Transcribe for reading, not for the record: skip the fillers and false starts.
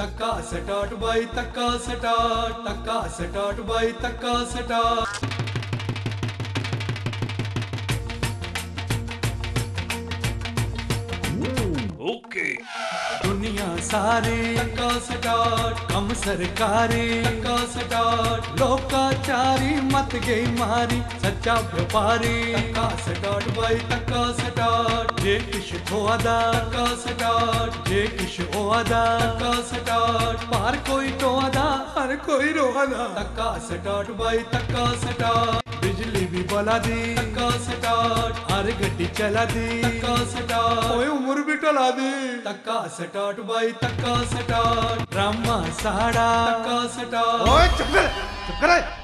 Dhakka Start by Dhakka Start, Dhakka Start by Dhakka Start. Okay. दुनिया सारे धक्का start, कम सरकारे धक्का स्टार्ट, लोकाचारी मत गई मारी सच्चा व्यापारी धक्का स्टार्ट भाई धक्का स्टार्ट, जे किश खोदा धक्का स्टार्ट, जे किश ओदा धक्का स्टार्ट, पार कोई टोदा हर कोई रोहदा धक्का स्टार्ट भाई धक्का स्टार्ट, बिजली भी बला दी धक्का स्टार्ट, हर गड्डी चला दी धक्का स्टार्ट, ओए उम्र भी टला दी धक्का स्टार्ट भाई धक्का स्टार्ट, ड्रामा साड़ा धक्का स्टार्ट। ओए चुप कर